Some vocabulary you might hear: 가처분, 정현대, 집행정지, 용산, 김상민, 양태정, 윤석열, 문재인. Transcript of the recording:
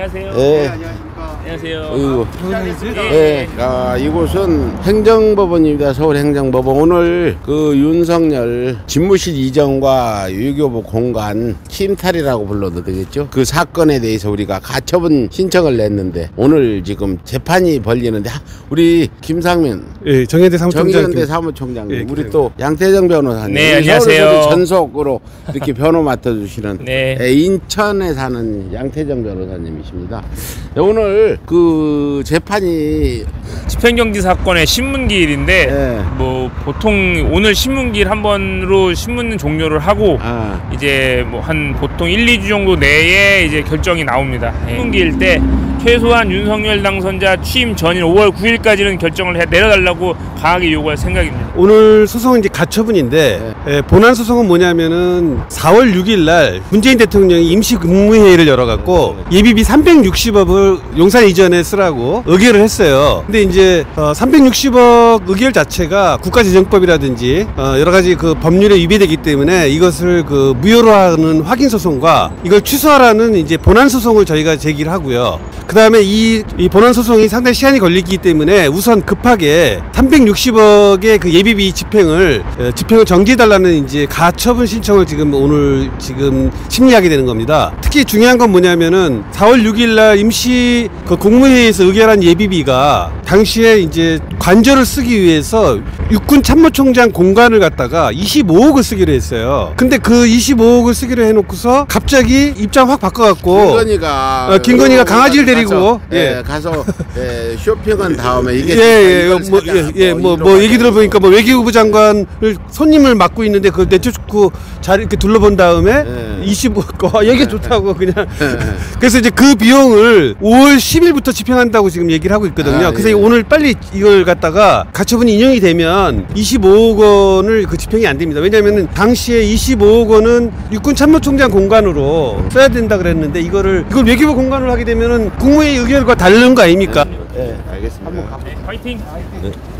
안녕하세요. 네, 안녕하십니까. 안녕하세요. 반갑습니다. 네, 아, 이곳은 행정법원입니다. 서울행정법원. 오늘 그 윤석열 집무실 이전과 유교부 공간 침탈이라고 불러도 되겠죠. 그 사건에 대해서 우리가 가처분 신청을 냈는데 오늘 지금 재판이 벌리는데, 우리 김상민, 예, 정현대 사무총장님, 예, 우리 또 양태정 변호사님, 네, 안녕하세요. 전속으로 이렇게 변호 맡아주시는 네. 예, 인천에 사는 양태정 변호사님이십니다. 네, 오늘 그 재판이 집행정지 사건의 신문기일인데, 네. 뭐 보통 오늘 신문기일 한 번으로 신문 종료를 하고, 아. 이제 뭐 한 보통 1~2주 정도 내에 이제 결정이 나옵니다. 네. 신문기일 때 최소한 윤석열 당선자 취임 전인 5월 9일까지는 결정을 해 내려달라고 강하게 요구할 생각입니다. 오늘 소송은 이제 가처분인데, 네. 본안 소송은 뭐냐면은 4월 6일 날 문재인 대통령이 임시 국무회의를 열어갖고 예비비 360억을 용산 이전에 쓰라고 의결을 했어요. 근데 이제 360억 의결 자체가 국가재정법이라든지 여러 가지 그 법률에 위배되기 때문에 이것을 그 무효로 하는 확인 소송과 이걸 취소하라는 이제 본안 소송을 저희가 제기를 하고요. 그 다음에 이 본안 소송이 상당히 시간이 걸리기 때문에 우선 급하게 360억의 그 예비비 집행을 정지해달라는 이제 가처분 신청을 지금 오늘 지금 심리하게 되는 겁니다. 특히 중요한 건 뭐냐면은 4월 6일날 임시 그 국무회의에서 의결한 예비비가 당시에 이제 관저를 쓰기 위해서 육군 참모총장 공간을 갖다가 25억을 쓰기로 했어요. 근데 그 25억을 쓰기로 해놓고서 갑자기 입장 확 바꿔갖고 김건희가 강아지를 데리고 가서, 예, 가서 예, 쇼핑한 다음에 이게 뭐 얘기 들어보니까 뭐 외교부 장관을 손님을 맡고 있는데 그걸 내쫓고 잘 이렇게 둘러본 다음에 예. 25억 얘기 좋다고 그냥 그래서 이제 그 비용을 5월 10일부터 집행한다고 지금 얘기를 하고 있거든요. 아, 그래서 예. 오늘 빨리 이걸 갖다가 가처분이 인용이 되면 25억 원을 그 집행이 안 됩니다. 왜냐면은 당시에 25억 원은 육군 참모총장 공간으로 써야 된다 그랬는데 이걸 외교부 공간으로 하게 되면은 국무회의 의결과 다른 거 아닙니까? 네, 알겠습니다. 한번 가보세요. 파이팅! 파이팅. 네.